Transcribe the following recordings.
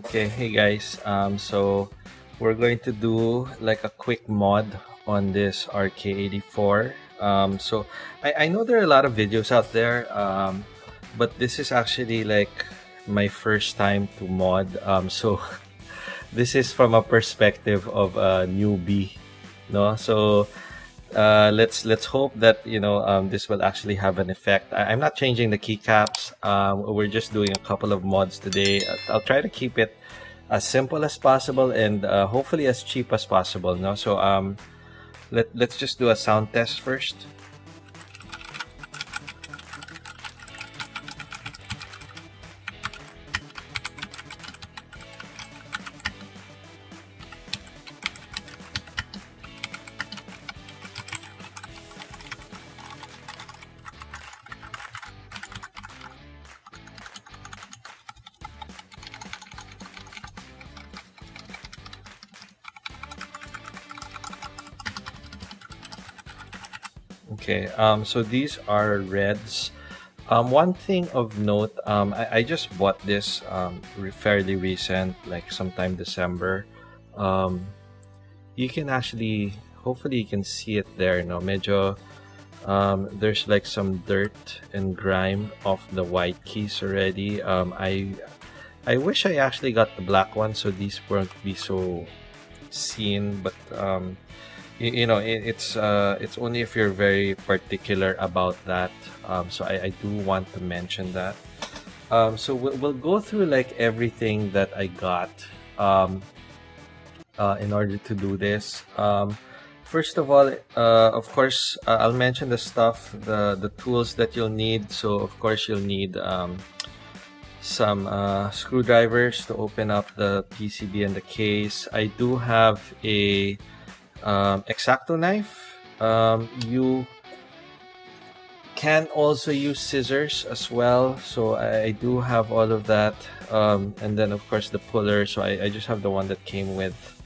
Okay, hey guys, so we're going to do like a quick mod on this RK84. So I know there are a lot of videos out there, but this is actually like my first time to mod. So this is from a perspective of a newbie, no? So let's hope that, you know, this will actually have an effect. I'm not changing the keycaps. We're just doing a couple of mods today. I'll try to keep it as simple as possible and hopefully as cheap as possible. No, so let's just do a sound test first. Okay, so these are reds. One thing of note, I just bought this fairly recent, like sometime December. You can actually, hopefully you can see it there, no? Medyo, there's like some dirt and grime off the white keys already. I wish I actually got the black one so these won't be so seen, but you know, it's only if you're very particular about that. So I do want to mention that. So we'll go through like everything that I got in order to do this. First of all, of course, I'll mention the stuff, the tools that you'll need. So of course you'll need some screwdrivers to open up the PCB and the case. I do have a Exacto knife. You can also use scissors as well, so I do have all of that, and then of course the puller. So I just have the one that came with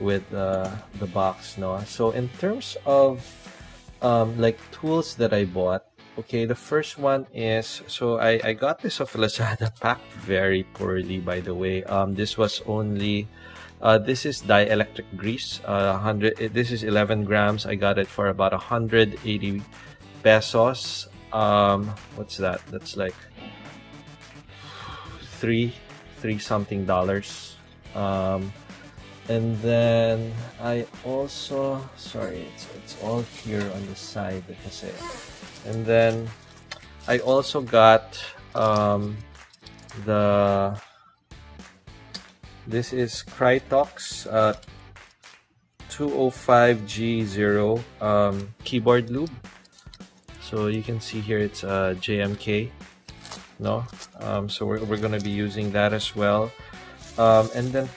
the box, no? So in terms of like tools that I bought, okay, the first one is, so I got this off Lazada, packed very poorly, by the way. This was only this is dielectric grease. 100. This is 11 grams. I got it for about 180 pesos. What's that? That's like three something dollars. And then I also, sorry, it's all here on the side because it. And then I also got the. This is Krytox 205G0 Kyboard lube. So you can see here it's JMK, no? So we're going to be using that as well. And then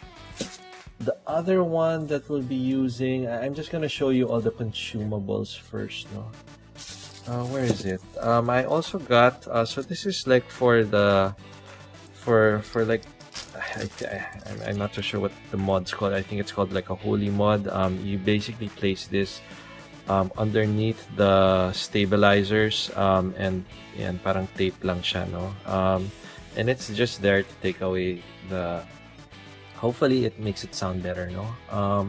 the other one that we'll be using, I'm just going to show you all the consumables first, no? Where is it? I also got, so this is like for the, for like, I'm not so sure what the mod's called. I think it's called like a Holee mod. You basically place this underneath the stabilizers, and parang tape lang siya, no? And it's just there to take away the. Hopefully, it makes it sound better, no?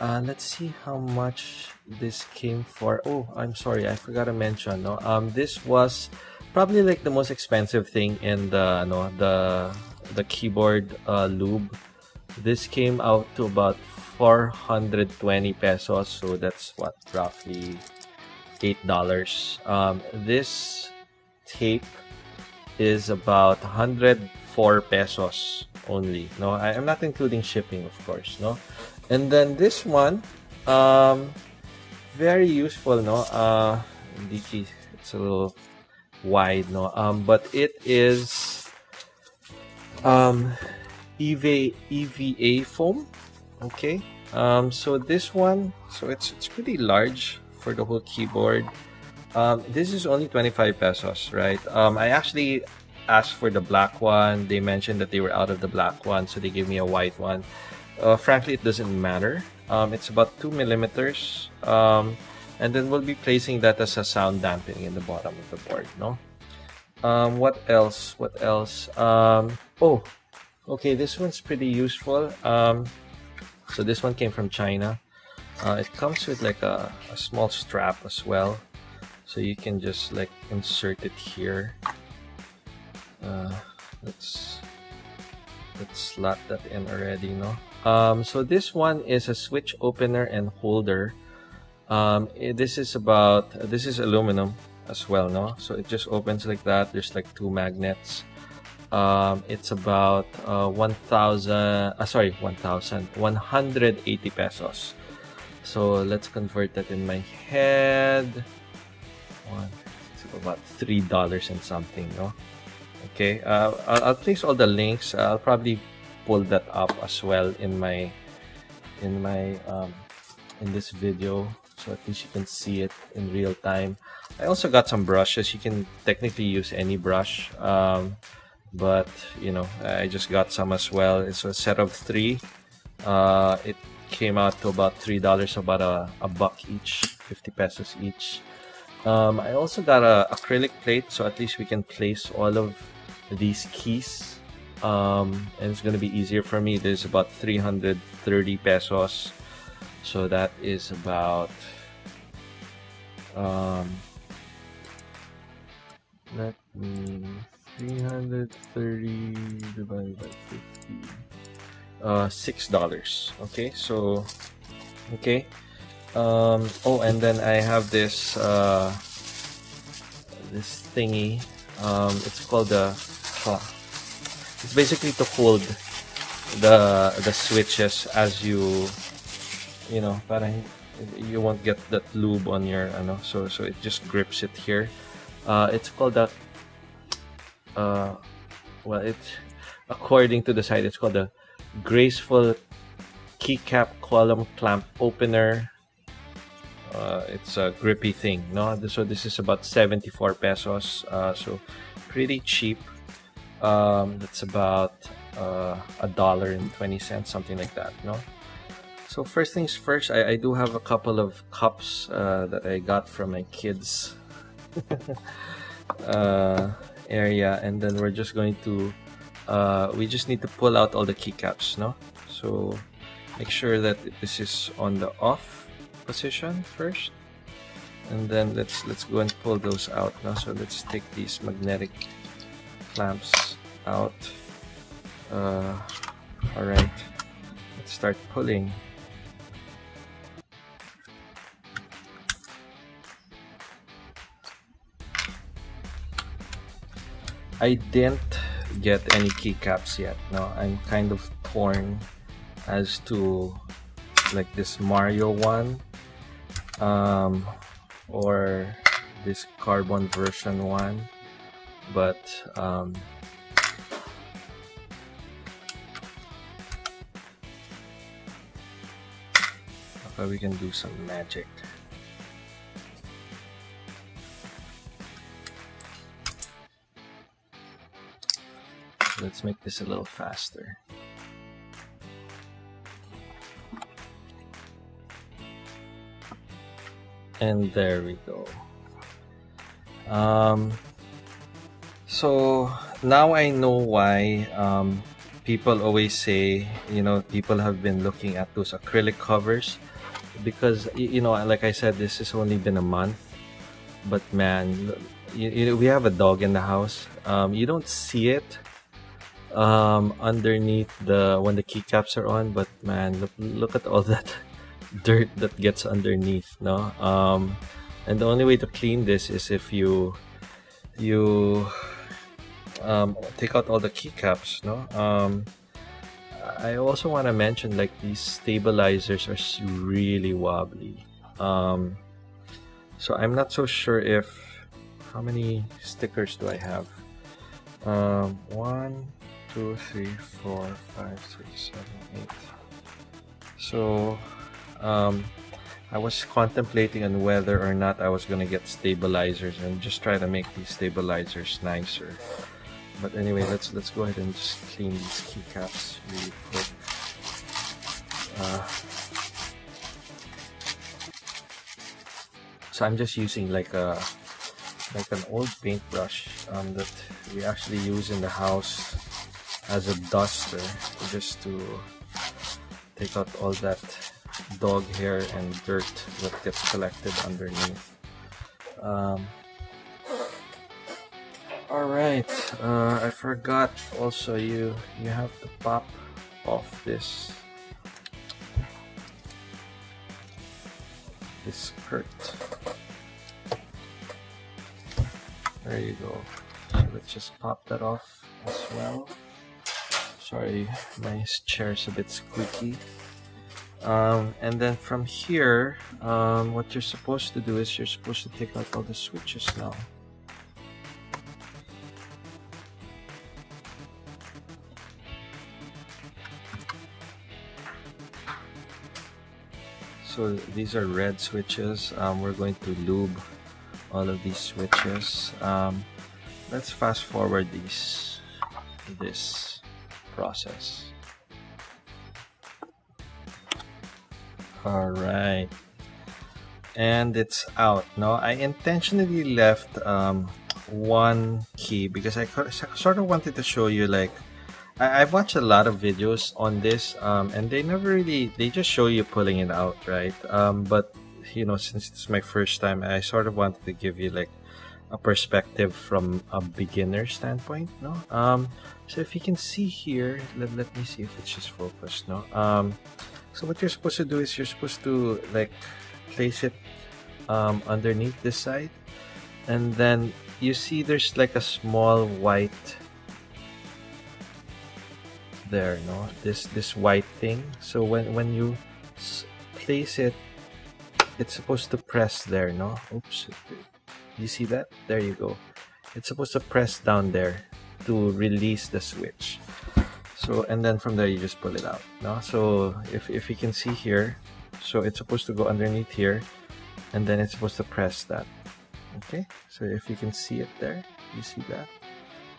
Let's see how much this came for. Oh, I'm sorry, I forgot to mention, no? This was probably like the most expensive thing in the, no, the Kyboard lube. This came out to about 420 pesos, so that's what, roughly $8. This tape is about 104 pesos only. No, I'm not including shipping, of course. No, and then this one, very useful. No, it's a little wide. No, but it is. EVA foam. Okay, so this one, so it's pretty large for the whole Kyboard. This is only 25 pesos, right? I actually asked for the black one. They mentioned that they were out of the black one, so they gave me a white one. Frankly, it doesn't matter. It's about 2 millimeters, and then we'll be placing that as a sound dampening in the bottom of the board, no? What else? Oh, Okay, this one's pretty useful. So this one came from China. It comes with like a small strap as well, so you can just like insert it here. Let's slot that in already, no? So this one is a switch opener and holder. This is aluminum as well, no? So it just opens like that. There's like two magnets. It's about 180 pesos. So let's convert that in my head. It's about $3 and something, no? Okay, I'll place all the links. I'll probably pull that up as well in this video, so at least you can see it in real time. I also got some brushes. You can technically use any brush, but you know, I just got some as well. It's a set of three. It came out to about $3, about a buck each, 50 pesos each. I also got an acrylic plate, so at least we can place all of these keys, and it's going to be easier for me. There's about 330 pesos, so that is about let me 330 divided by 50, $6. Okay, so okay. Oh, and then I have this this thingy. It's called the it's basically to hold the switches as you know, parang you won't get that lube on your ano, so it just grips it here. It's called a well, it's according to the site, it's called a graceful keycap column clamp opener. It's a grippy thing, no? So this is about 74 pesos, so pretty cheap. That's about $1.20, something like that, no? So first things first, I do have a couple of cups that I got from my kids' area, and then we're just going to we just need to pull out all the keycaps, no? So make sure that this is on the off position first, and then let's go and pull those out now. So let's take these magnetic clamps out. All right, let's start pulling. I didn't get any keycaps yet. Now I'm kind of torn as to like this Mario one, or this carbon version one, but okay, we can do some magic. Let's make this a little faster. And there we go. So now I know why people always say, you know, people have been looking at those acrylic covers, because, you know, like I said, this has only been a month, but man, you know, we have a dog in the house. You don't see it underneath when the keycaps are on, but man, look at all that dirt that gets underneath, no? And the only way to clean this is if you take out all the keycaps, no? I also want to mention, like, these stabilizers are really wobbly. So I'm not so sure how many stickers do I have? 1, 2, 3, 4, 5, 6, 7, 8. So I was contemplating on whether or not I was going to get stabilizers and just try to make these stabilizers nicer. But anyway, let's go ahead and just clean these keycaps really quick. So I'm just using like an old paintbrush that we actually use in the house. as a duster just to take out all that dog hair and dirt that gets collected underneath. Alright, I forgot also you have to pop off this skirt. There you go. So let's just pop that off as well. Sorry, my chair's a bit squeaky. And then from here, what you're supposed to do is you're supposed to take out all the switches now. So these are red switches. We're going to lube all of these switches. Let's fast forward this process. Alright, and it's out. Now I intentionally left one key because I sort of wanted to show you, like, I've watched a lot of videos on this, and they never really, they just show you pulling it out, right? But you know, since it's my first time, I sort of wanted to give you like a perspective from a beginner standpoint, no? So if you can see here, let me see if it's just focused, no? So what you're supposed to do is you're supposed to like place it underneath this side, and then you see there's like a small white there, no? This white thing. So when you place it, it's supposed to press there, no? Oops. You see that? There you go. It's supposed to press down there to release the switch. So, and then from there you just pull it out, no? So if you can see here, so it's supposed to go underneath here, and then it's supposed to press that. Okay, so if you can see it there, you see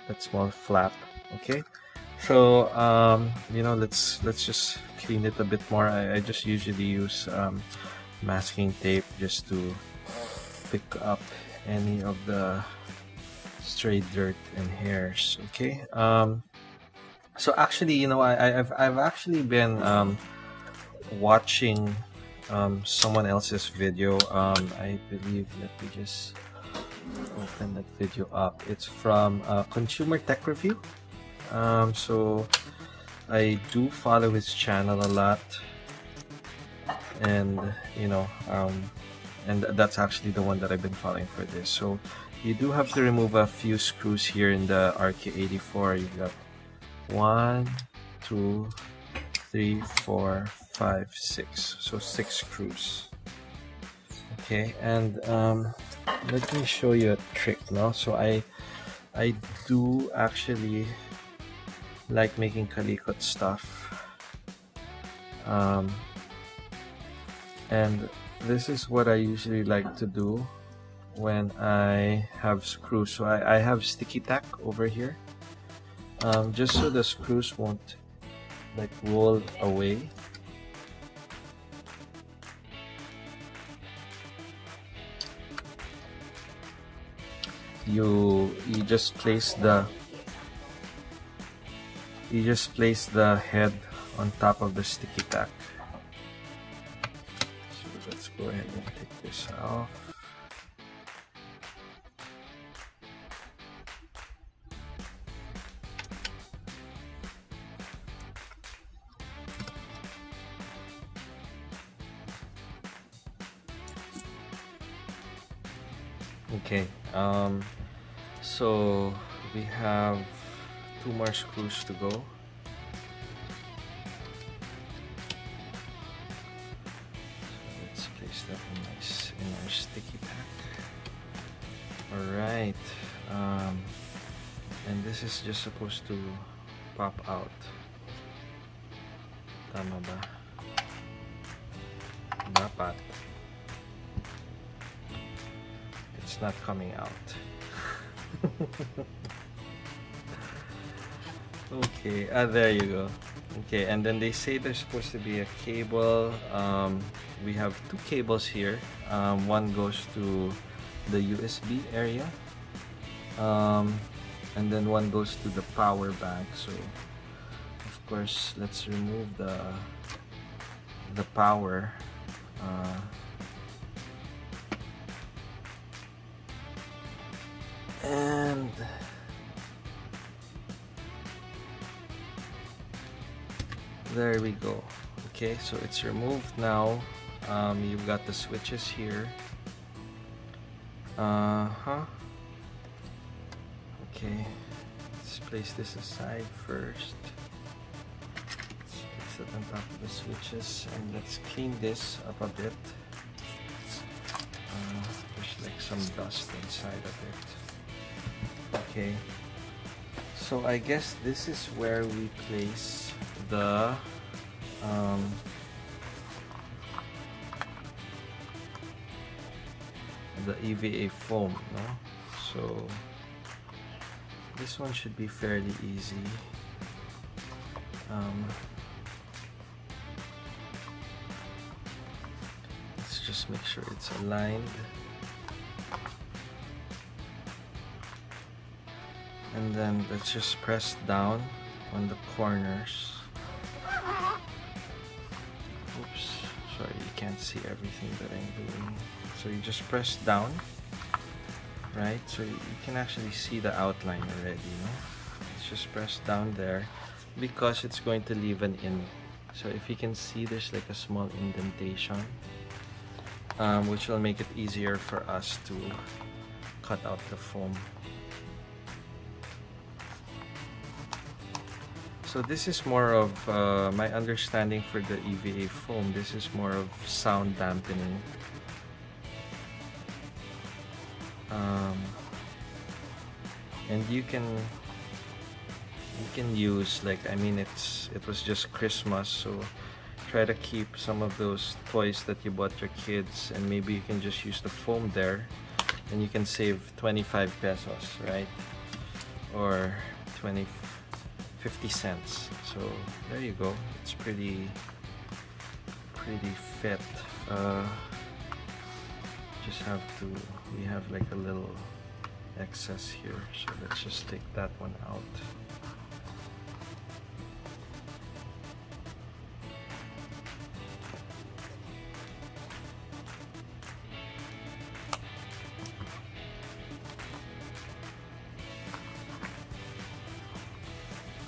that small flap. Okay, so you know, let's just clean it a bit more. I just usually use masking tape just to pick up any of the stray dirt and hairs. Okay, so actually, you know, I've actually been watching someone else's video. I believe, let me just open that video up. It's from Consumer Tech Review. So I do follow his channel a lot, and you know, and that's actually the one that I've been following for this. So you do have to remove a few screws here in the RK84. You've got 1, 2, 3, 4, 5, 6. So 6 screws. Okay, and let me show you a trick now. So I do actually like making Kalikot stuff. And this is what I usually like to do when I have screws. So I have sticky tack over here, just so the screws won't like roll away. You just place the head on top of the sticky tack. Go ahead and take this off. Okay, so we have 2 more screws to go. Nice in our sticky pack. Alright, and this is just supposed to pop out. Tama ba? Dapat. It's not coming out. Okay, there you go. Okay, and then they say there's supposed to be a cable. We have 2 cables here. One goes to the USB area, and then one goes to the power bank. So course, let's remove the power. And there we go. Okay, so it's removed now. You've got the switches here. Okay, let's place this aside first. Let's place it on top of the switches, and let's clean this up a bit. There's like some dust inside of it. Okay, so I guess this is where we place the EVA foam, no? So this one should be fairly easy. Let's just make sure it's aligned, and then let's just press down on the corners. Oops, sorry, you can't see everything that I'm doing. So you just press down, right? So you can actually see the outline already, you know? Let's just press down there because it's going to leave an indent. So if you can see, there's like a small indentation, which will make it easier for us to cut out the foam. So this is more of my understanding for the EVA foam. This is more of sound dampening. And you can use, like, I mean, it was just Christmas, so try to keep some of those toys that you bought your kids, and maybe you can just use the foam there, and you can save 25 pesos, right? Or 50 cents. So there you go. It's pretty fit. Just have to, we have like a little excess here, so let's just take that one out.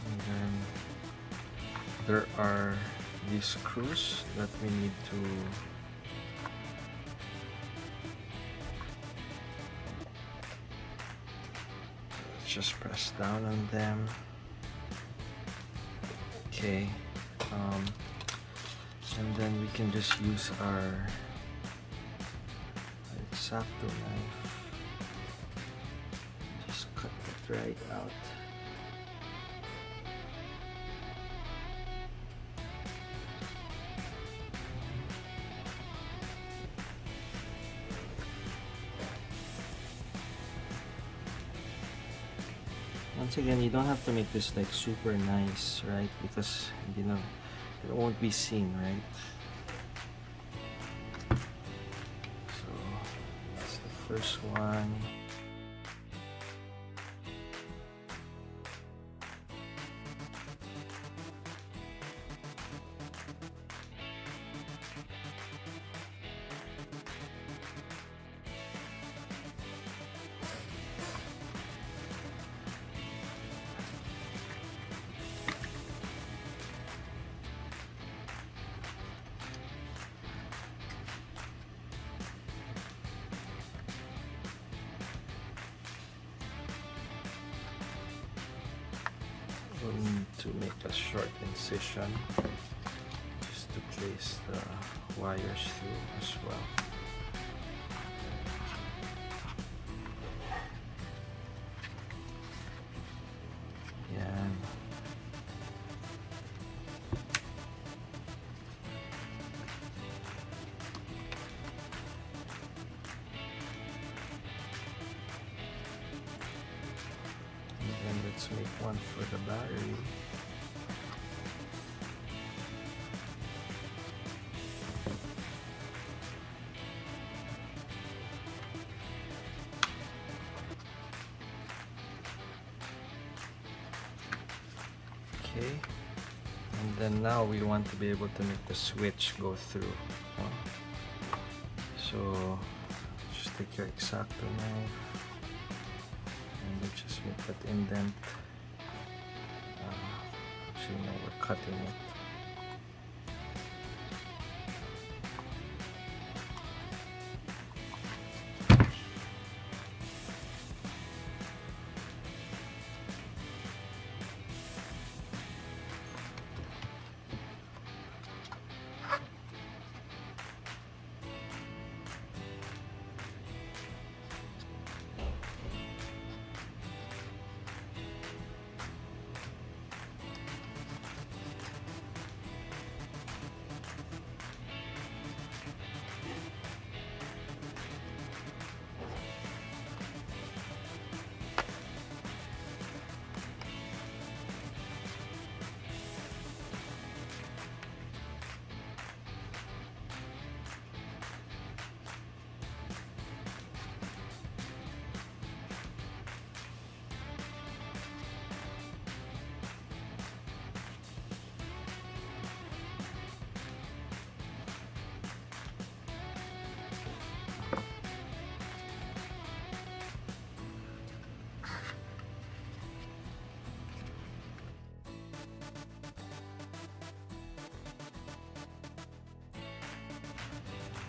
And then there are these screws that we need to just press down on them. Okay, and then we can just use our Exacto knife. Just cut it right out. Once again, you don't have to make this like super nice, right? Because, you know, it won't be seen, right? So that's the first one. We'll need to make a short incision just to place the wires through as well. Yeah. Let's make one for the battery. Okay, and then now we want to be able to make the switch go through. So just take your Exacto knife and just make that indent. Actually, now we're cutting it.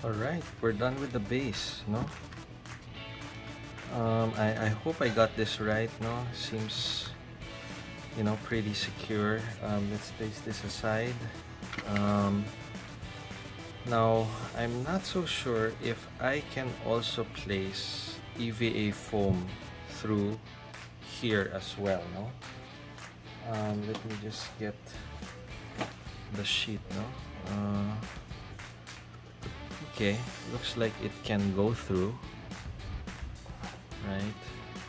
Alright, we're done with the base, no? I hope I got this right, no? Seems, you know, pretty secure. Let's place this aside. Now, I'm not so sure if I can also place EVA foam through here as well, no? Let me just get the sheet, no? Okay, looks like it can go through, right?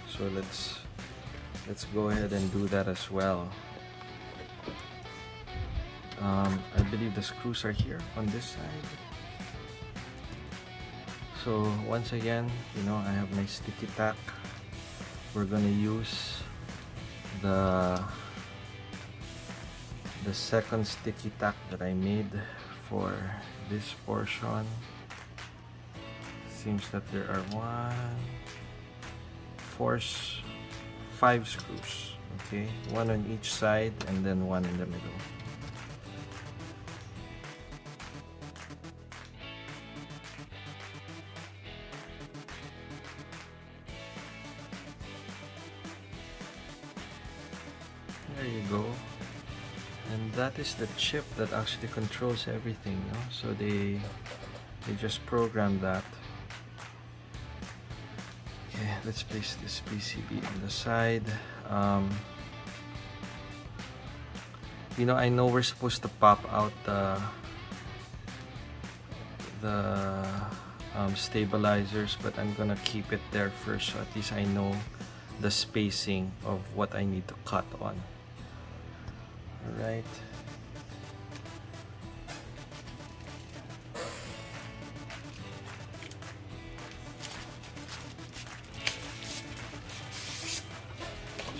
So let's go ahead and do that as well. I believe the screws are here on this side. So once again, you know, I have my sticky tack. We're gonna use the second sticky tack that I made for this portion. Seems that there are 5 screws, okay? One on each side and then one in the middle. There you go. And that is the chip that actually controls everything, no? So they just program that. Okay, let's place this PCB on the side. You know, I know we're supposed to pop out the stabilizers, but I'm gonna keep it there first, so at least I know the spacing of what I need to cut on. Alright.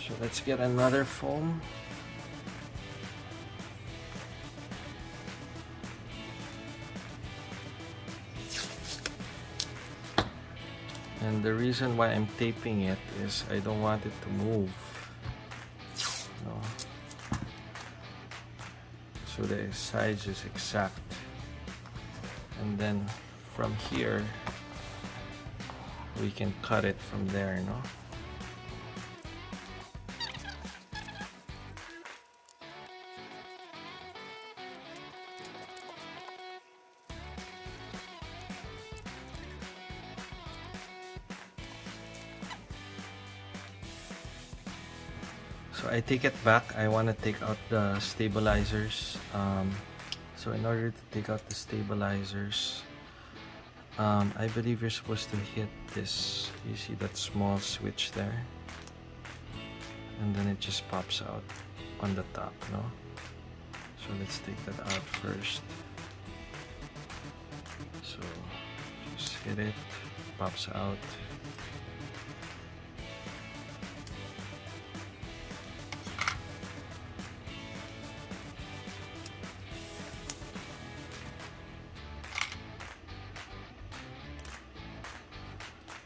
So let's get another foam. And the reason why I'm taping it is I don't want it to move. No. So the size is exact, and then from here we can cut it from there, no? I take it back. I want to take out the stabilizers. So in order to take out the stabilizers, I believe you're supposed to hit this. You see that small switch there? And then it just pops out on the top, no? So let's take that out first. So just hit it, pops out.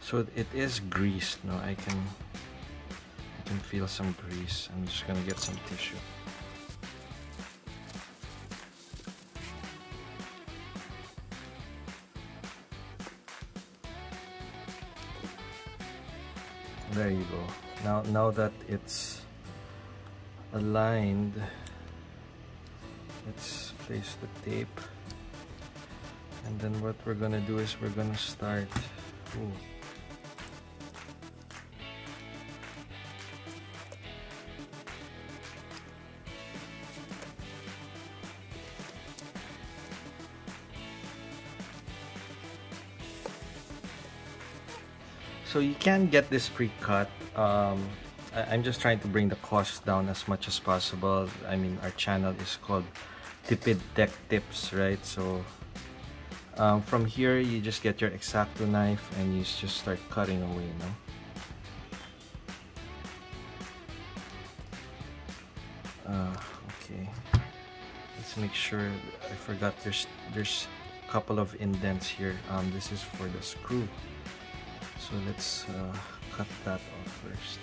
So it is greased. No, I can feel some grease. I'm just gonna get some tissue. There you go. Now that it's aligned, let's place the tape, and then what we're gonna do is we're gonna start. Ooh. So you can get this pre-cut. I'm just trying to bring the cost down as much as possible. I mean, our channel is called Tipid Tech Tips, right? So from here, you just get your Exacto knife and you just start cutting away, you know? Okay, let's make sure. I forgot there's a couple of indents here. This is for the screw. So let's cut that off first.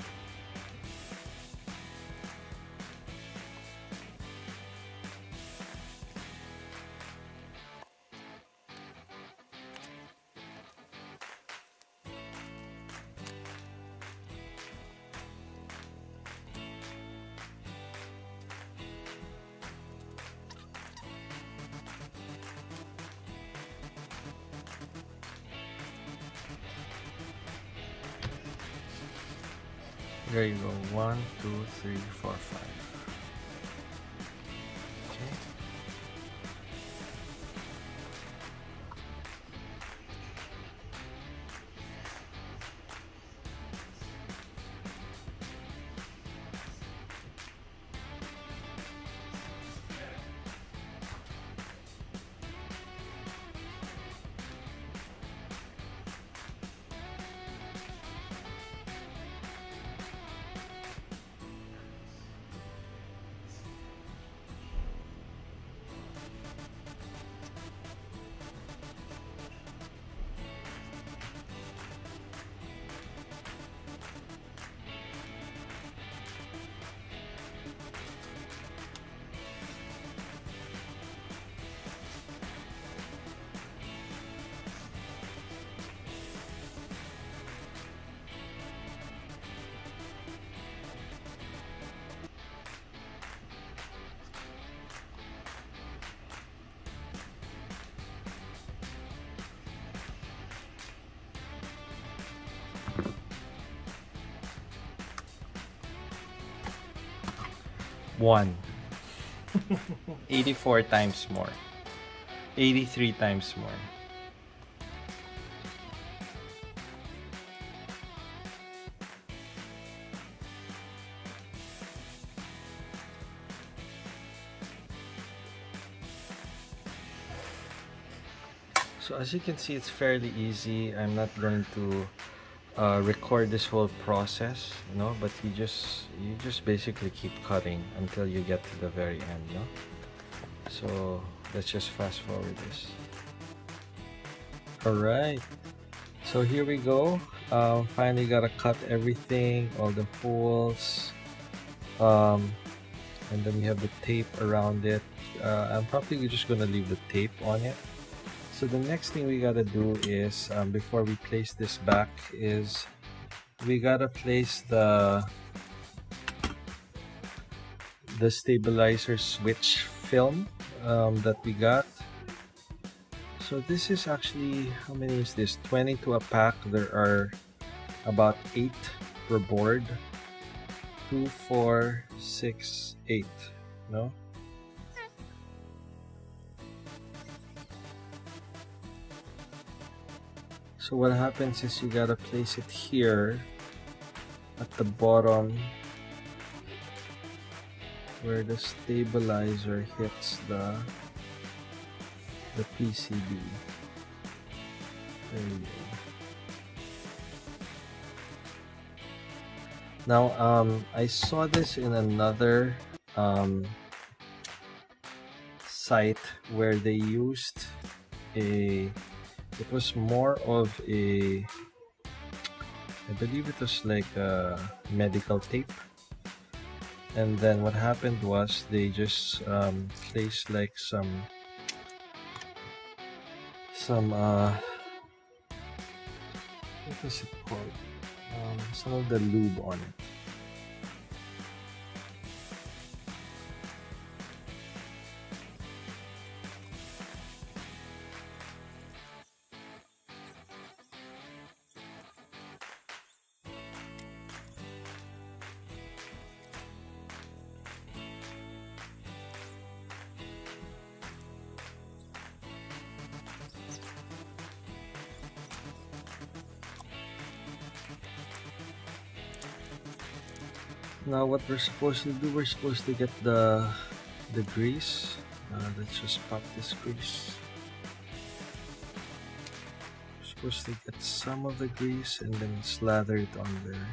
There you go, 1, 2, 3, 4, 5. Okay. One. 84 times more. 83 times more. So as you can see, it's fairly easy. I'm not going to record this whole process, you know, but you just basically keep cutting until you get to the very end, you know? So let's just fast forward this. All right, so here we go. Finally gotta cut everything, all the holes, and then we have the tape around it. I'm probably just gonna leave the tape on it. So the next thing we gotta do is, before we place this back, is we gotta place the stabilizer switch film that we got. So this is actually, how many is this? 20 to a pack. There are about 8 per board. 2, 4, 6, 8. No? So what happens is you gotta place it here at the bottom where the stabilizer hits the PCB. There you go. Now I saw this in another site where they used a. It was more of a I believe it was like medical tape. And then what happened was they just placed like some what was it called? Some of the lube on it. Now what we're supposed to do, we're supposed to get the grease. Let's just pop this grease. We're supposed to get some of the grease and then slather it on there.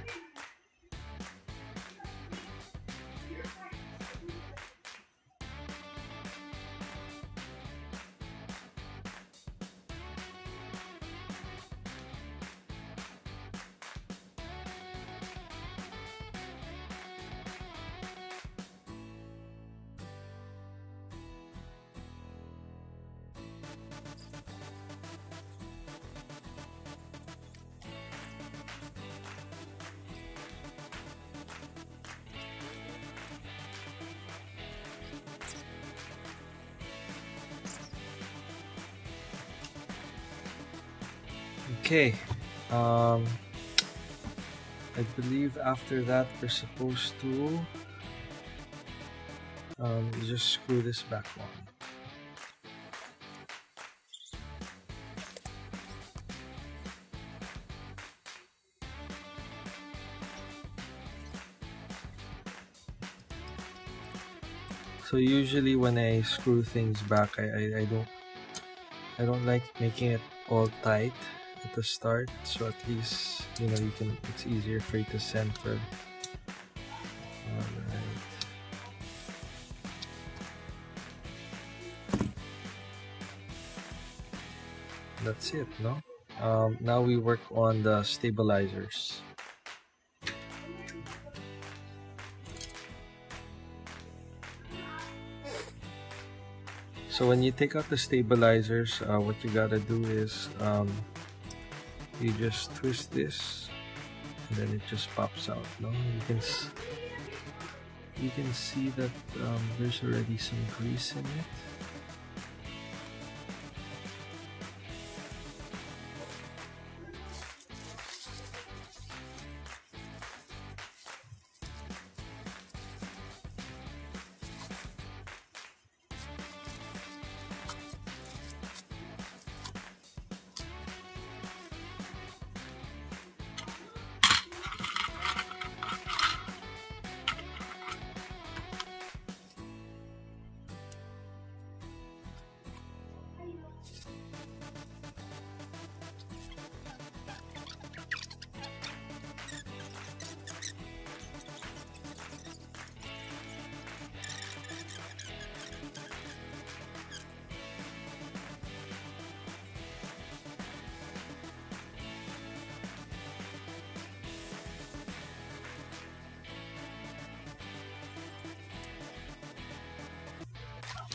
Okay, I believe after that we're supposed to just screw this back on. So usually when I screw things back, I don't like making it all tight at the start, so at least you know you can, it's easier for you to center. Alright. That's it, no? Now we work on the stabilizers. So when you take out the stabilizers, what you gotta do is you just twist this, and then it just pops out. No, you can see that there's already some grease in it.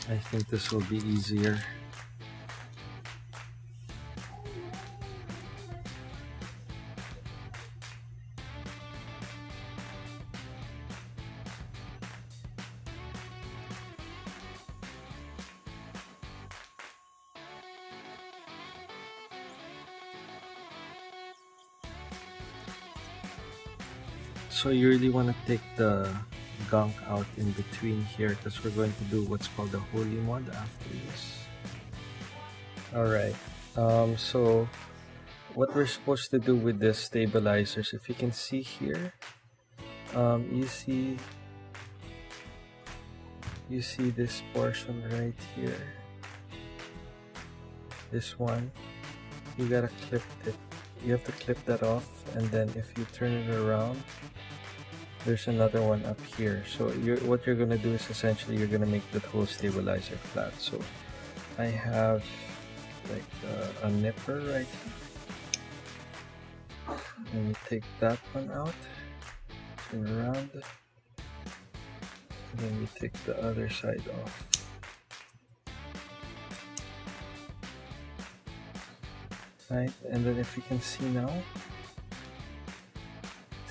I think this will be easier. So you really want to take the gunk out in between here, because we're going to do what's called the Holee mod after this. Alright, so what we're supposed to do with the stabilizers, if you can see here, you see this portion right here, this one, you gotta clip it, you have to clip that off, and then if you turn it around, there's another one up here. So what you're going to do is essentially you're going to make that whole stabilizer flat. So I have like a nipper right here. Let me take that one out, turn around, and then we take the other side off. Right, and then if you can see now,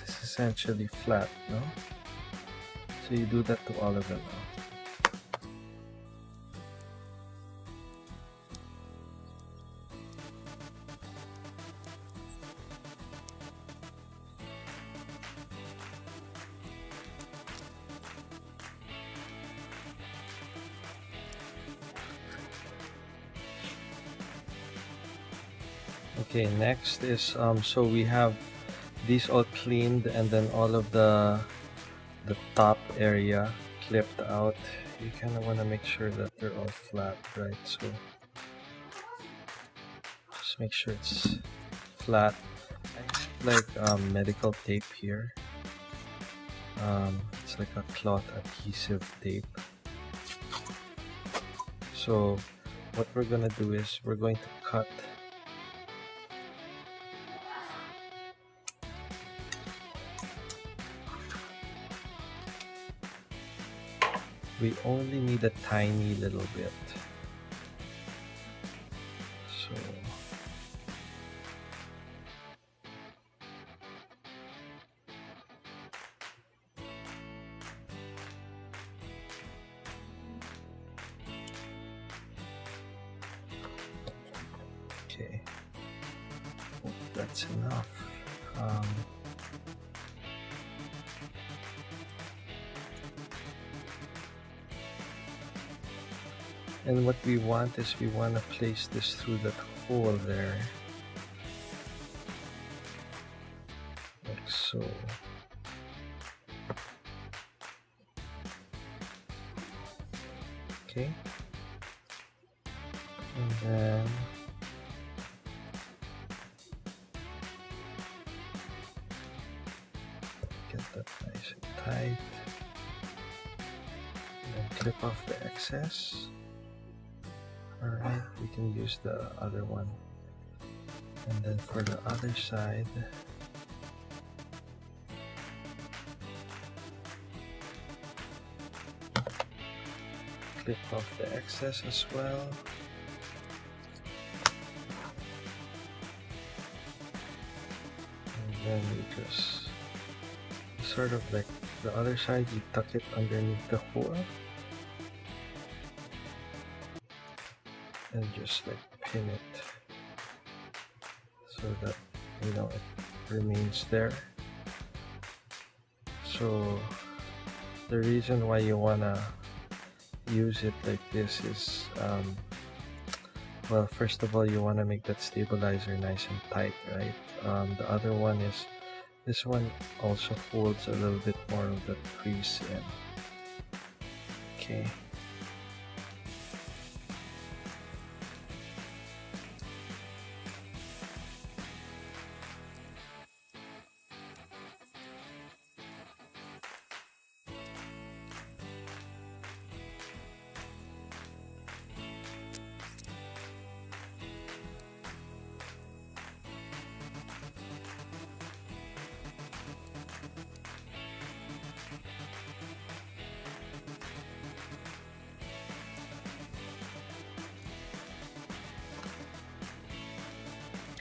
it's essentially flat, no? So you do that to all of them now. Okay, next is so we have these all cleaned and then all of the top area clipped out. You kind of want to make sure that they're all flat, right? So just make sure it's flat. I have like medical tape here. It's like a cloth adhesive tape. So what we're gonna do is we're going to cut . We only need a tiny little bit. So okay, hope that's enough. And what we want is we want to place this through that hole there, like so. Okay. And then get that nice and tight. And then clip off the excess. Alright, we can use the other one. And then for the other side, clip off the excess as well. And then you just sort of like the other side, you tuck it underneath the hole. And just like pin it so that you know it remains there. So the reason why you wanna use it like this is well, first of all, you wanna make that stabilizer nice and tight, right? The other one is this one also holds a little bit more of the crease in. Okay.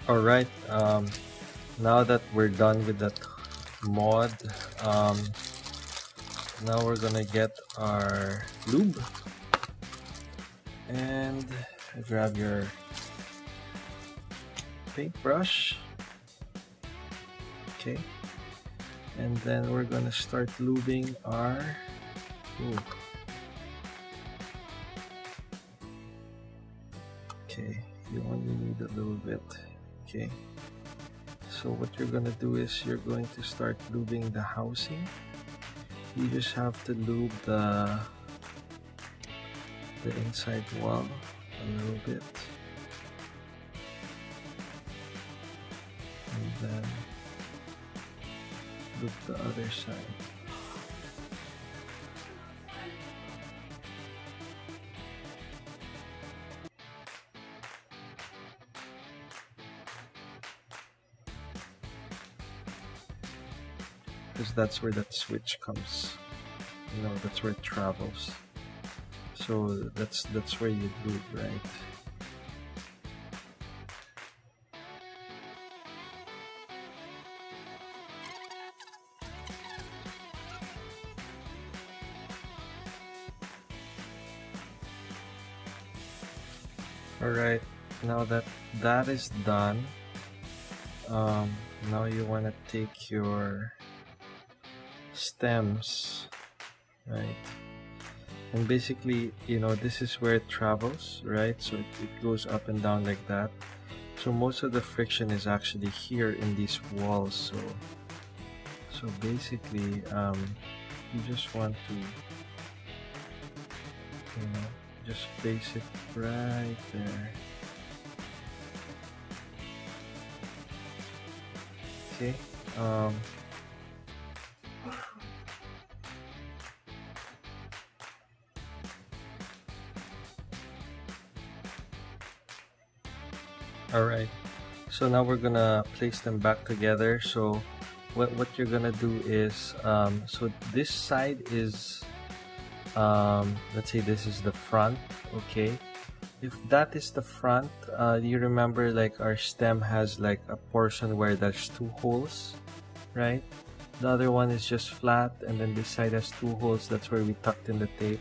Alright, now that we're done with that mod, now we're gonna get our lube, and grab your paintbrush, okay, and then we're gonna start lubing our lube. Okay, you only need a little bit. Okay, so what you're going to do is you're going to start lubing the housing. You just have to lube the inside wall a little bit. And then lube the other side. because that's where that switch comes, you know, that's where it travels. So that's where you do it, right? Alright, now that that is done, now you want to take your stems, right? And basically, you know, this is where it travels, right? So it goes up and down like that. So most of the friction is actually here in these walls. So basically, you just want to, you know, just place it right there. Okay. Alright. So now we're gonna place them back together. So what you're gonna do is, so this side is, let's say this is the front, okay? If that is the front, you remember like our stem has like a portion where there's two holes, right? The other one is just flat, and then this side has two holes. That's where we tucked in the tape.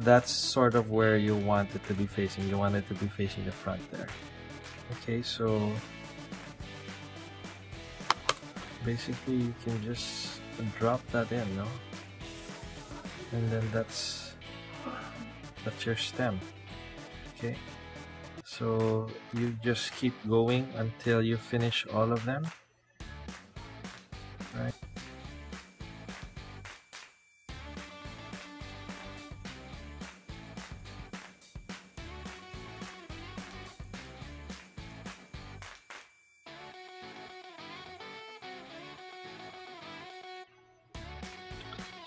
That's sort of where you want it to be facing. You want it to be facing the front there. Okay, so basically you can just drop that in, no? And then that's your stem. Okay, so you just keep going until you finish all of them, right?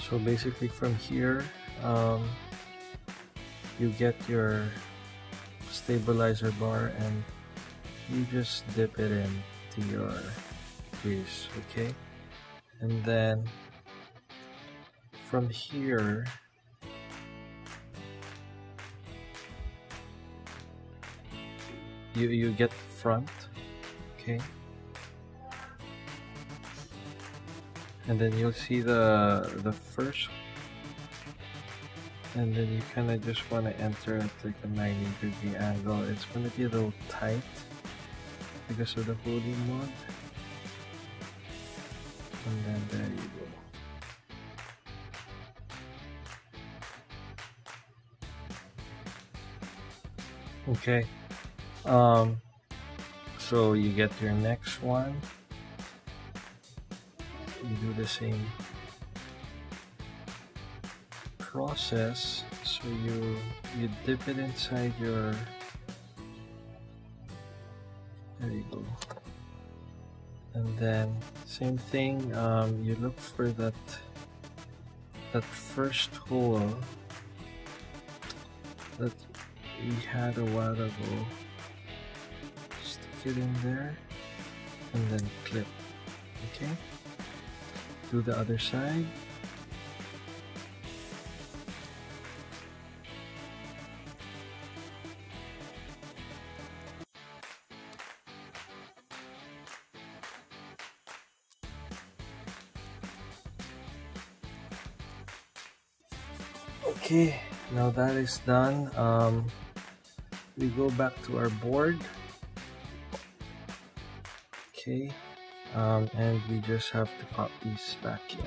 So basically from here, you get your stabilizer bar and you just dip it into your grease, okay? And then from here, you get front, okay? And then you'll see the first, and then you kind of just want to enter at like a 90-degree angle. It's going to be a little tight because of the Holee mod. And then there you go. Okay, so you get your next one. You do the same process, so you dip it inside your, there you go, and then same thing, you look for that first hole that we had a while ago, stick it in there and then clip, okay? Do the other side. Okay, now that is done, we go back to our board, okay? And we just have to pop these back in.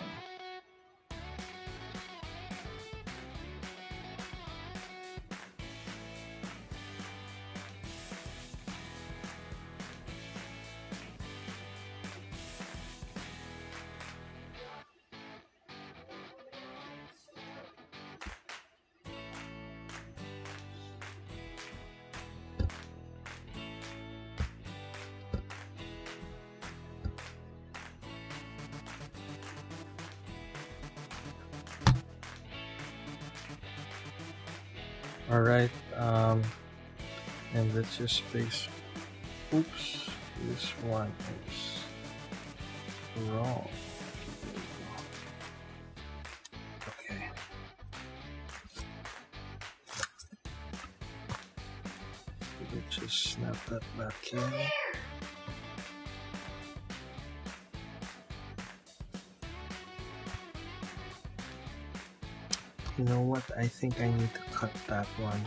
Alright, and let's just place, oops, this one is wrong. could just snap that back in. You know what? I think I need to cut that one.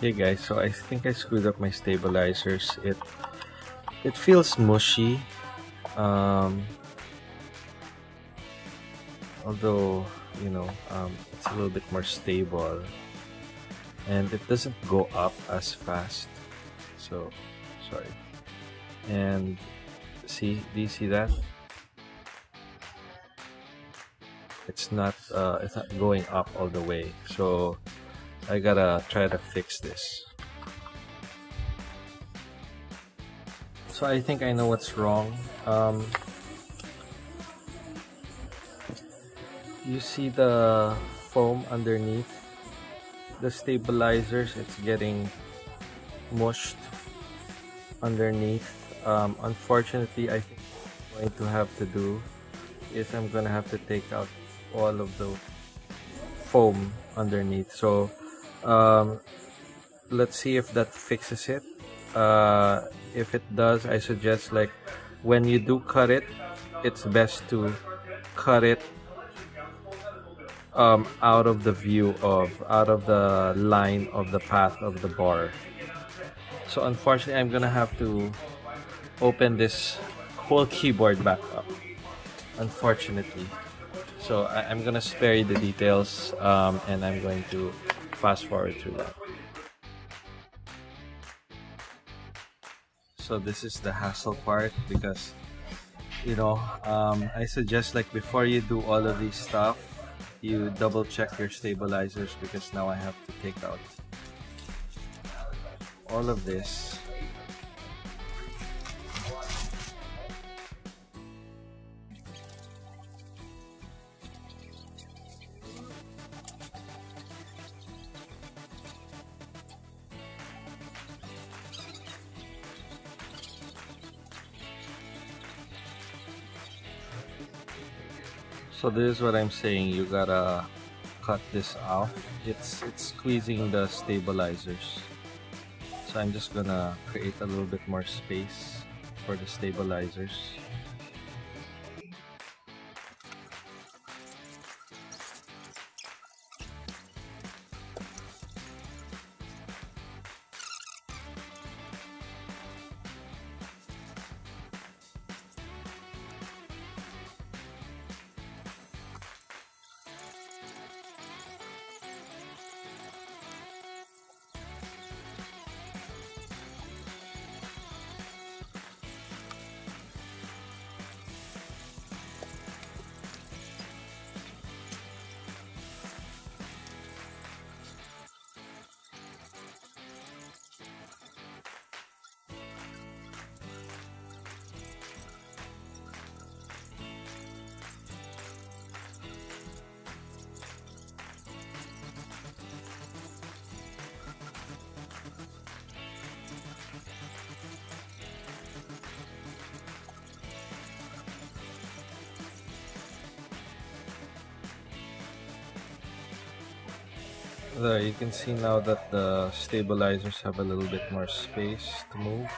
Hey guys, so I think I screwed up my stabilizers. It feels mushy, although you know it's a little bit more stable, and it doesn't go up as fast. So sorry. And see, do you see that? It's not going up all the way. So I gotta try to fix this. So I think I know what's wrong. You see the foam underneath the stabilizers? It's getting mushed underneath. Unfortunately, I think what I'm going to have to do is I'm gonna have to take out all of the foam underneath. So let's see if that fixes it. If it does, I suggest, like, when you do cut it, it's best to cut it out of the view of, out of the line of the path of the bar. So unfortunately, I'm gonna have to open this whole keyboard back up, unfortunately. So I'm gonna spare you the details, and I'm going to fast forward through that. So this is the hassle part, because you know I suggest, like, before you do all of these stuff, you double check your stabilizers, because now I have to take out all of this. So this is what I'm saying, you gotta cut this off. It's squeezing the stabilizers. So I'm just gonna create a little bit more space for the stabilizers. There, you can see now that the stabilizers have a little bit more space to move.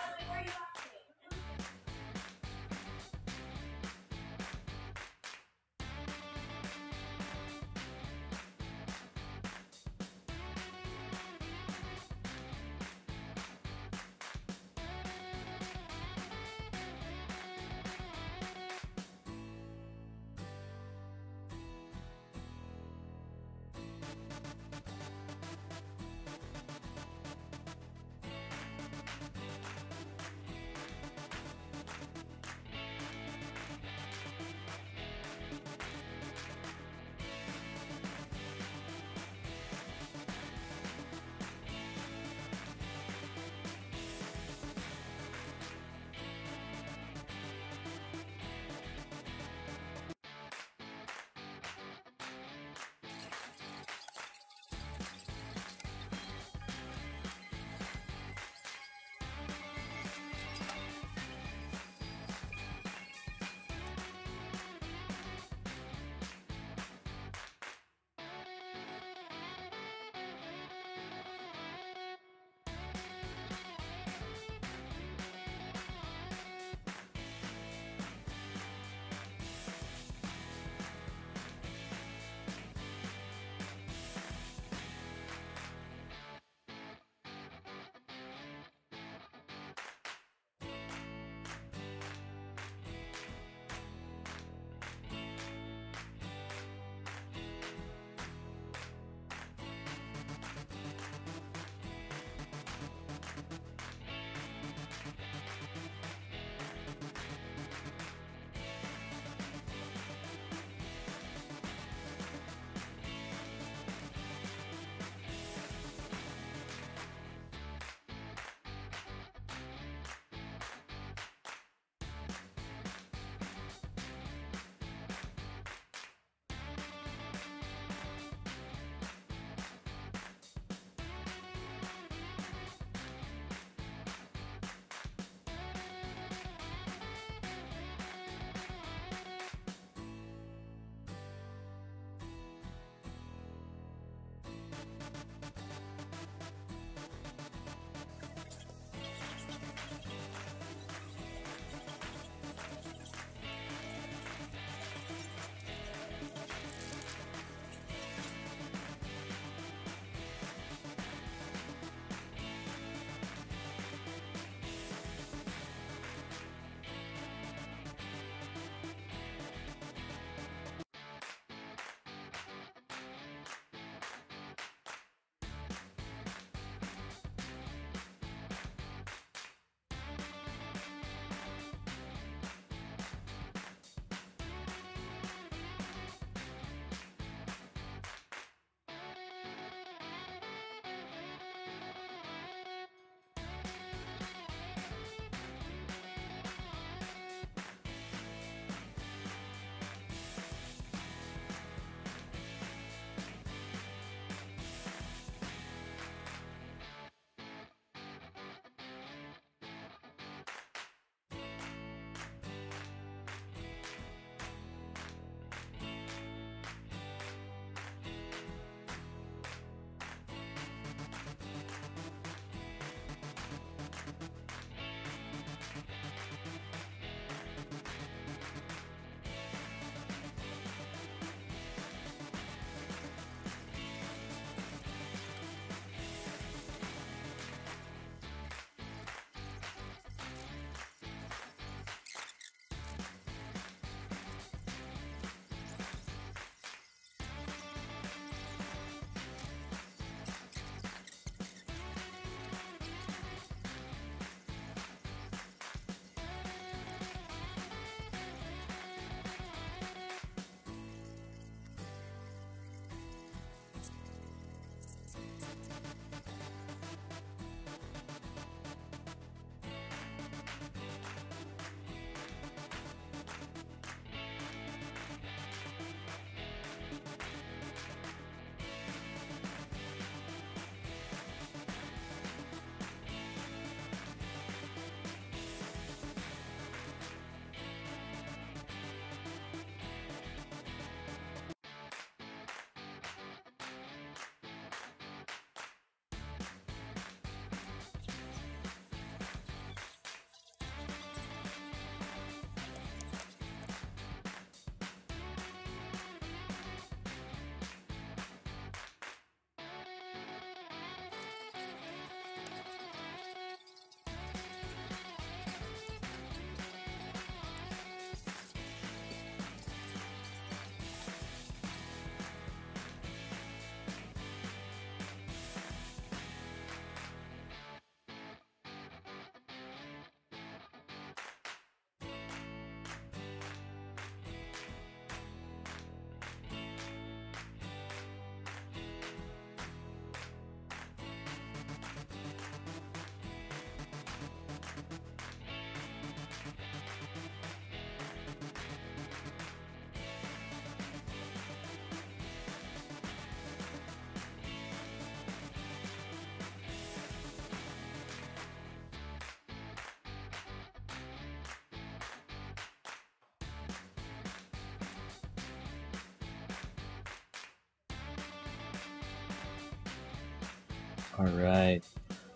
Alright,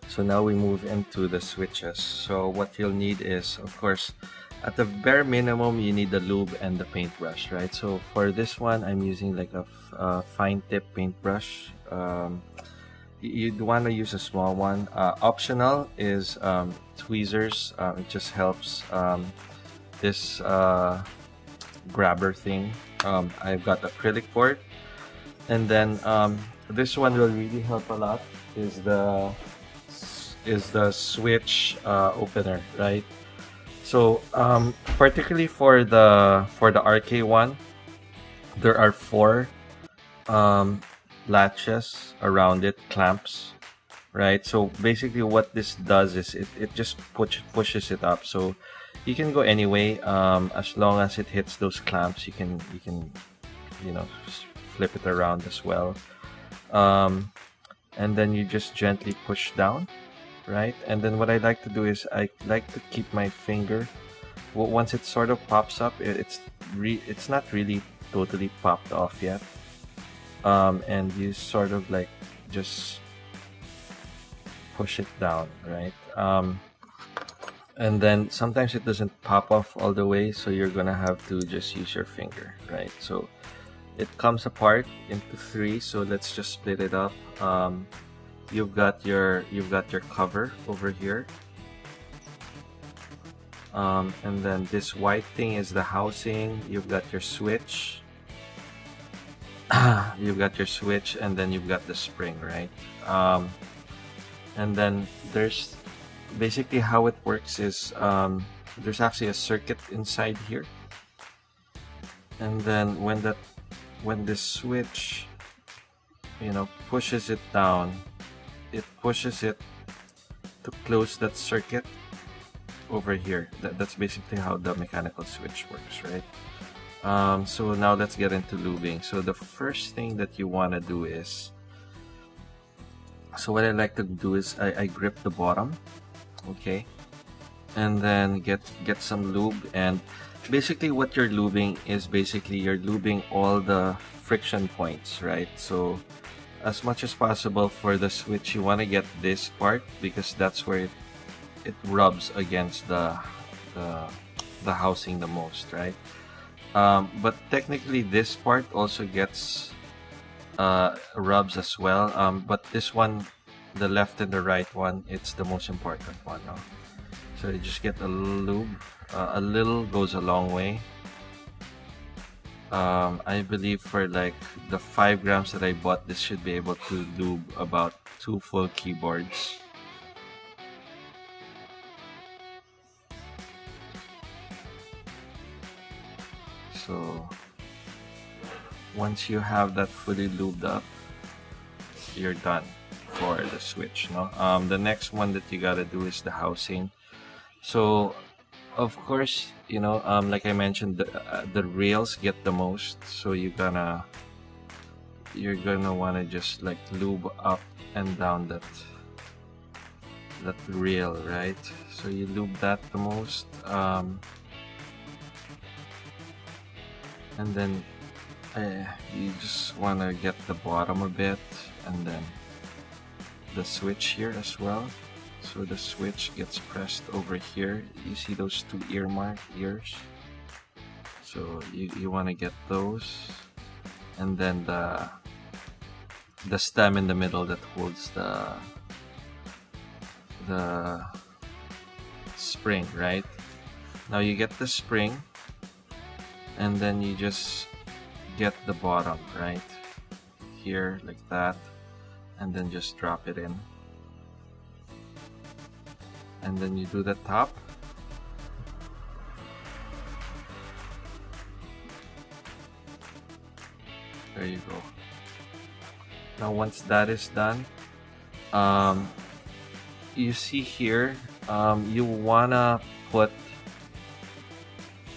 so now we move into the switches. So what you'll need is, of course, at the bare minimum, you need the lube and the paintbrush, right? So for this one, I'm using like a fine tip paintbrush. You'd want to use a small one. Optional is tweezers. It just helps this grabber thing. I've got acrylic board, and then this one will really help a lot is the switch opener, right? So particularly for the RK one, there are four latches around it, clamps, right? So basically what this does is it just pushes it up, so you can go anyway. As long as it hits those clamps, you can you know, flip it around as well, and then you just gently push down, right? And then what I like to do is I like to keep my finger, well, once it sort of pops up, it's not really totally popped off yet. And you sort of like just push it down, right? And then sometimes it doesn't pop off all the way, so you're gonna have to just use your finger, right? So it comes apart into three, so let's just split it up. You've got your cover over here, and then this white thing is the housing. You've got your switch. You've got your switch, and then you've got the spring, right? And then there's basically how it works is there's actually a circuit inside here, and then when this switch, you know, pushes it down, it pushes it to close that circuit over here. That's basically how the mechanical switch works, right? So now let's get into lubing. So the first thing that you want to do is, so what I like to do is I grip the bottom, okay, and then get some lube. And basically what you're lubing is basically you're lubing all the friction points, right? So as much as possible for the switch, you want to get this part because that's where it rubs against the housing the most, right? But technically this part also gets rubs as well, but this one, the left and the right one, it's the most important one now. So you just get a little lube. A little goes a long way. I believe for like the 5 grams that I bought, this should be able to lube about 2 full keyboards. So once you have that fully lubed up, you're done for the switch. No, the next one that you gotta do is the housing. So of course, you know, like I mentioned, the rails get the most, so you're gonna want to just like lube up and down that rail, right? So you lube that the most. And then you just want to get the bottom a bit, and then the switch here as well. So the switch gets pressed over here. You see those two ears? So you want to get those, and then the stem in the middle that holds the spring, right? Now you get the spring, and then you just get the bottom right here like that, and then just drop it in, and then you do the top, there you go. Now once that is done, you see here, you wanna put,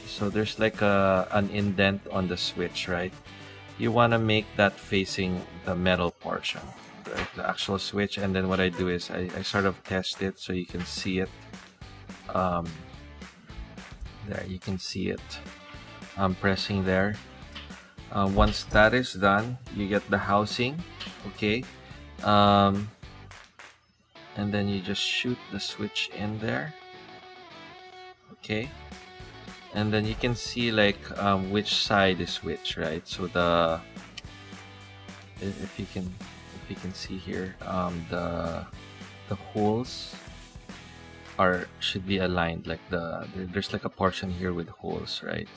so there's like an indent on the switch, right? You want to make that facing the metal portion, right? The actual switch. And then what I do is I sort of test it so you can see it. There, you can see it. I'm pressing there. Once that is done, you get the housing, okay? and then you just shoot the switch in there. Okay, and then you can see like which side is which, right? So the if you can see here, the holes are should be aligned, like there's like a portion here with holes, right?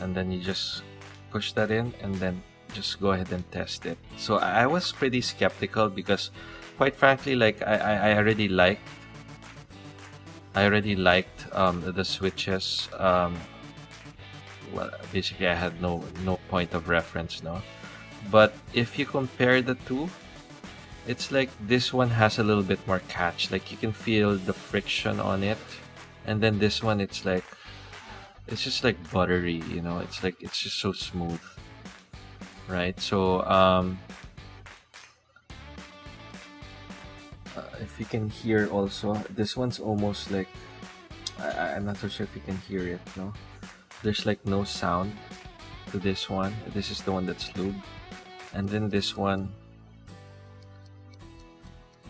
And then you just push that in and then just go ahead and test it. So I was pretty skeptical because quite frankly, like I already liked the switches. Well, basically I had no point of reference, no. But if you compare the two, it's like this one has a little bit more catch, like you can feel the friction on it, and then this one, it's like it's just like buttery, you know, it's like it's just so smooth, right? So if you can hear also, this one's almost like I'm not so sure if you can hear it, no, there's like no sound to this one. This is the one that's lubed, and then this one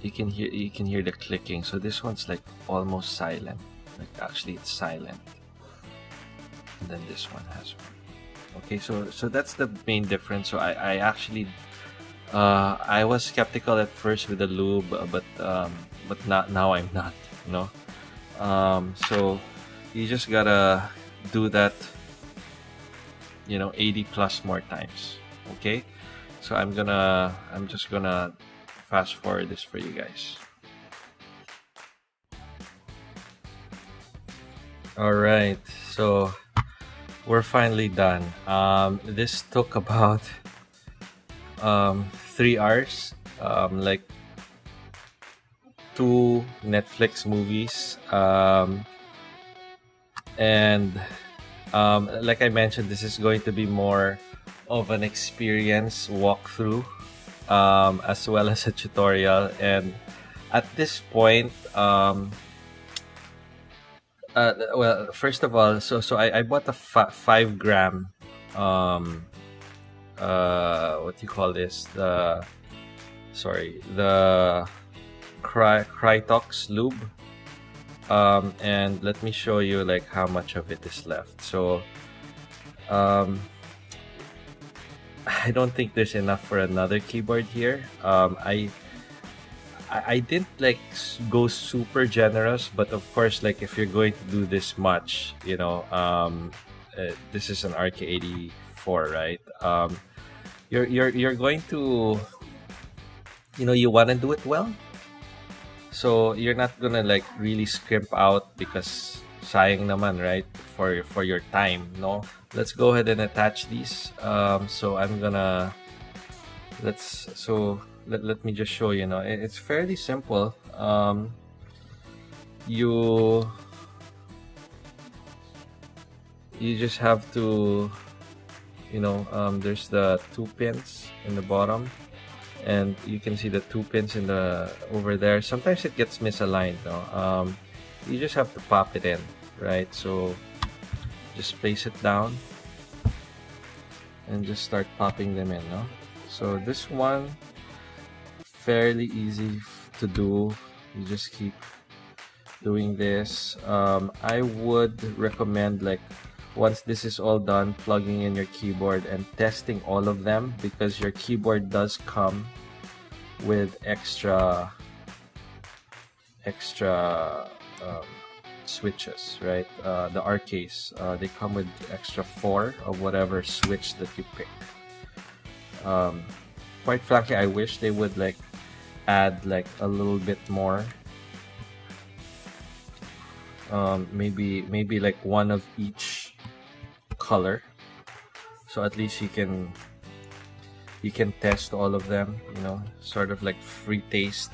you can hear the clicking. So this one's like almost silent, like actually it's silent, and then this one has one. Okay, so that's the main difference. So I actually I was skeptical at first with the lube, but not now. I'm not, you know. So you just gotta do that, you know, 80 plus more times. Okay, so I'm just gonna fast forward this for you guys. All right, so we're finally done. This took about 3 hours, like 2 Netflix movies, and like I mentioned, this is going to be more of an experience walkthrough, as well as a tutorial. And at this point, well, first of all, so I bought a 5 gram, what do you call this? The Krytox lube. And let me show you like how much of it is left. So, I don't think there's enough for another keyboard here. I didn't like go super generous, but of course, like if you're going to do this much, you know, this is an RK84, right? You're going to, you know, you want to do it well, so you're not gonna like really scrimp out because sayang naman, right? For your time, no. Let's go ahead and attach these. So I'm gonna let me just show you now. It's fairly simple. You just have to, you know, there's the 2 pins in the bottom, and you can see the 2 pins in the over there. Sometimes it gets misaligned, no? You just have to pop it in, right? So just place it down and just start popping them in, no? So this one, fairly easy to do. You just keep doing this. I would recommend, like, once this is all done, plugging in your keyboard and testing all of them, because your keyboard does come with extra switches, right? The RKs, they come with extra 4 of whatever switch that you pick. Quite frankly, I wish they would like add like a little bit more. Maybe like 1 of each color, so at least you can test all of them, you know, sort of like free taste.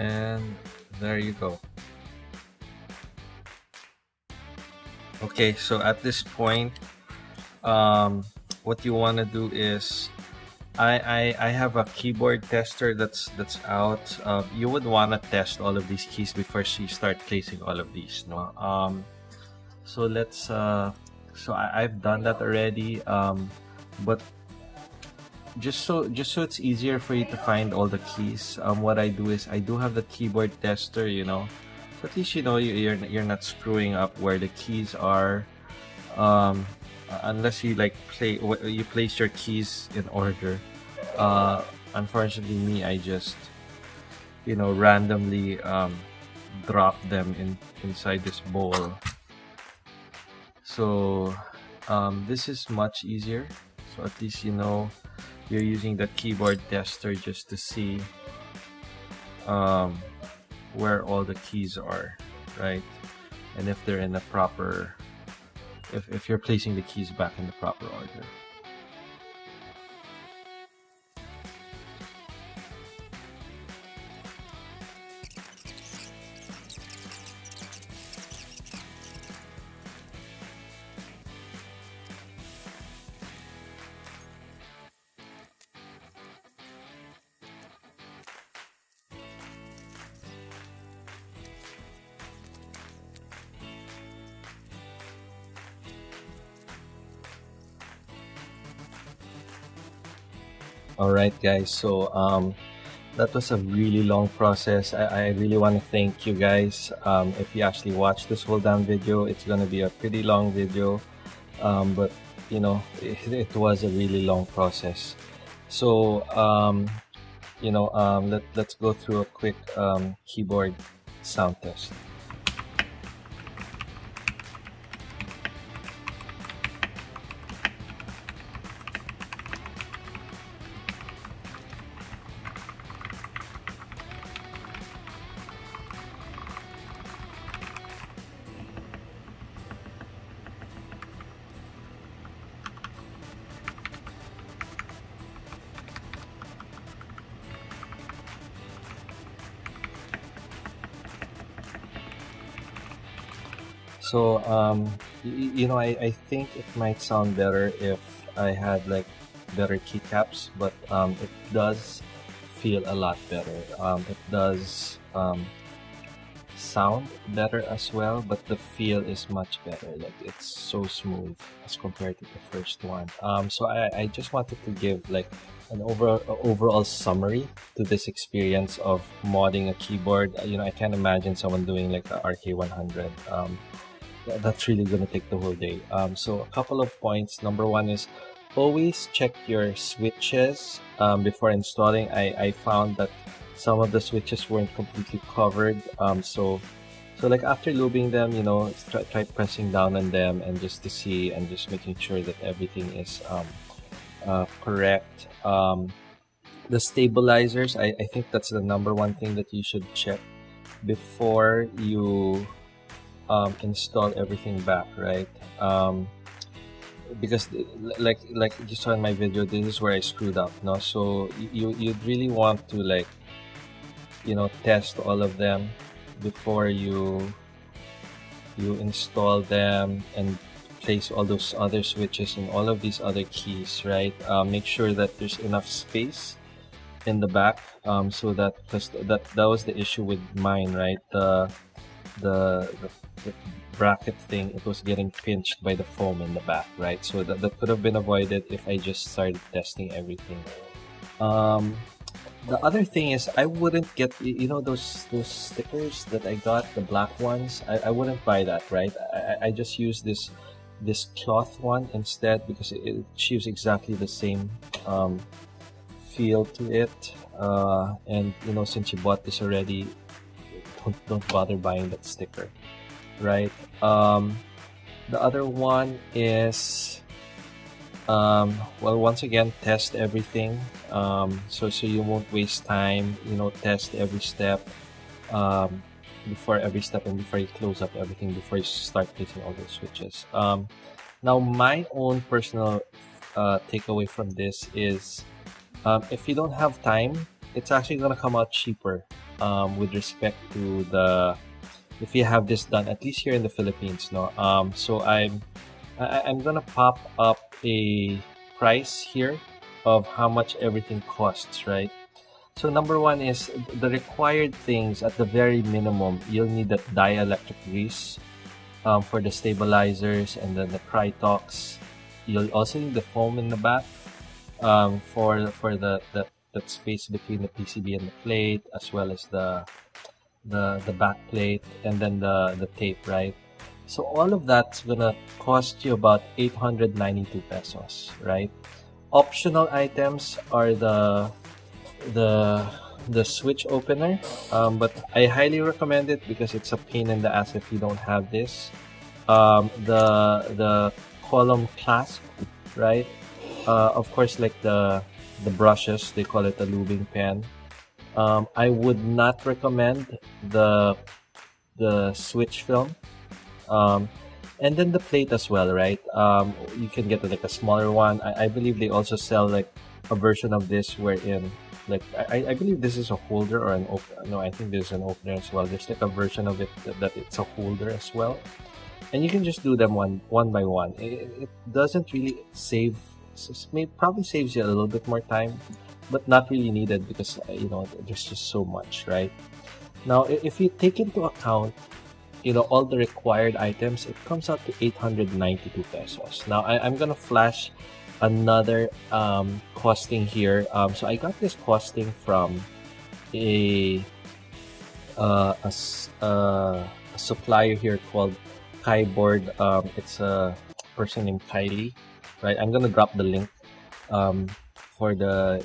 And there you go. Okay, so at this point, what you want to do is, I have a keyboard tester that's out. You would want to test all of these keys before you start placing all of these, no? So let's so I've done that already, but just so it's easier for you to find all the keys, what I do is I do have the keyboard tester, you know, so at least you know you're not screwing up where the keys are, unless you like place your keys in order. Unfortunately, me, I just, you know, randomly drop them inside this bowl. So this is much easier. So at least you know you're using the keyboard tester just to see where all the keys are, right? And if they're in the proper, if you're placing the keys back in the proper order. Alright guys, so that was a really long process. I really want to thank you guys. If you actually watch this whole damn video, it's going to be a pretty long video. But you know, it was a really long process. So you know, let's go through a quick keyboard sound test. So, you know, I think it might sound better if I had like better keycaps, but it does feel a lot better. It does sound better as well, but the feel is much better. Like, it's so smooth as compared to the first one. So I just wanted to give like an overall summary to this experience of modding a keyboard. You know, I can't imagine someone doing like the RK100. That's really going to take the whole day. So a couple of points. Number one is always check your switches before installing. I found that some of the switches weren't completely covered. So like after lubing them, you know, try pressing down on them and just to see and just making sure that everything is correct. The stabilizers, I think that's the number one thing that you should check before you install everything back, right? Because like you saw in my video, this is where I screwed up, no? So you'd really want to, like, you know, test all of them before you install them and place all those other switches and all of these other keys, right? Make sure that there's enough space in the back, so that, because that was the issue with mine, right? The bracket thing, it was getting pinched by the foam in the back, right? So that could have been avoided if I just started testing everything. The other thing is, I wouldn't get, you know, those stickers that I got, the black ones, I wouldn't buy that, right? I just use this cloth one instead, because it achieves exactly the same feel to it. And you know, since you bought this already, don't bother buying that sticker, right? The other one is, well, once again, test everything, so you won't waste time, you know. Test every step, before every step, and before you close up everything, before you start placing all the switches. Now, my own personal takeaway from this is, if you don't have time, it's actually going to come out cheaper, with respect to the if you have this done, at least here in the Philippines, no? So I'm gonna pop up a price here of how much everything costs, right? So number one is the required things. At the very minimum, you'll need that dielectric grease for the stabilizers, and then the Krytox. You'll also need the foam in the back for that space between the PCB and the plate, as well as the back plate, and then the tape, right? So all of that's gonna cost you about 892 pesos, right? Optional items are the switch opener, but I highly recommend it because it's a pain in the ass if you don't have this. The column clasp, right? Of course, like the brushes, they call it a lubing pen. I would not recommend the switch film, and then the plate as well, right? You can get like a smaller one. I believe they also sell like a version of this wherein, like, I believe this is a holder or an opener. No, I think there's an opener as well. There's like a version of it that it's a holder as well. And you can just do them one by one. It doesn't really save, probably saves you a little bit more time, but not really needed because, you know, there's just so much, right? Now, if you take into account, you know, all the required items, it comes out to 892 pesos. Now, I'm gonna flash another costing here. So I got this costing from a supplier here called Kyboard. It's a person named Kylie, right? I'm gonna drop the link for the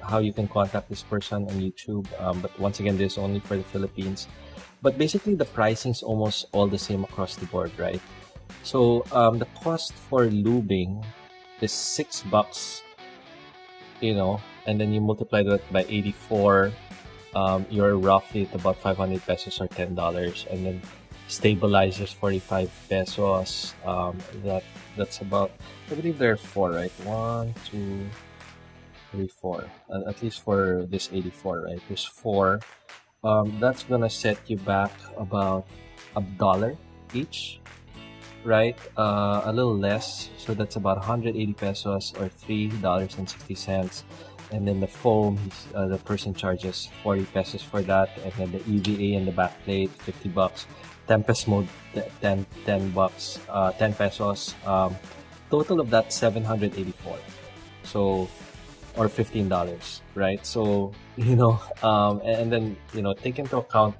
how you can contact this person on YouTube. But once again, this is only for the Philippines. But basically, the pricing's almost all the same across the board, right? So the cost for lubing is $6, you know, and then you multiply that by 84, you're roughly at about 500 pesos or $10, and then stabilizers 45 pesos. That's about, I believe there are four, right? 1, 2, 3, 4. At least for this 84, right? There's 4. That's gonna set you back about $1 each, right? A little less, so that's about 180 pesos or $3.60. And then the foam, the person charges 40 pesos for that, and then the EVA and the back plate, $50. Tempest Mod, 10 bucks, 10 pesos. Total of that, 784. So, or $15, right? So, you know, and then, you know, take into account,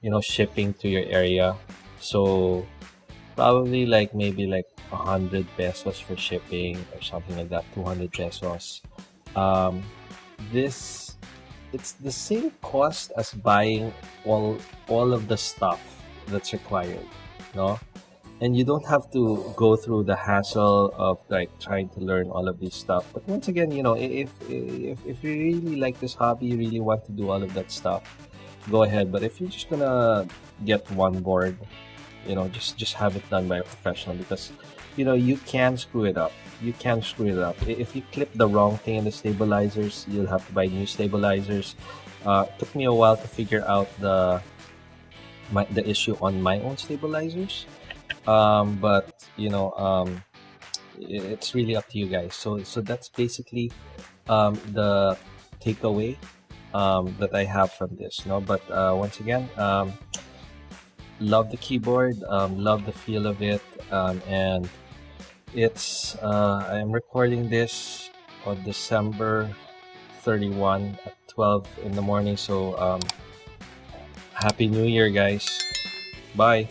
you know, shipping to your area. So probably like maybe like 100 pesos for shipping or something like that, 200 pesos. This, it's the same cost as buying all of the stuff that's required, no? And you don't have to go through the hassle of like trying to learn all of this stuff. But once again, you know, if you really like this hobby, you really want to do all of that stuff, go ahead. But if you're just gonna get one board, you know, just have it done by a professional, because, you know, you can screw it up. You can screw it up. If you clip the wrong thing in the stabilizers, you'll have to buy new stabilizers. Took me a while to figure out the issue on my own stabilizers, but, you know, it's really up to you guys. So that's basically the takeaway that I have from this. No, but once again, love the keyboard, love the feel of it, and it's, I'm recording this on December 31 at 12 in the morning, so happy new year, guys. Bye.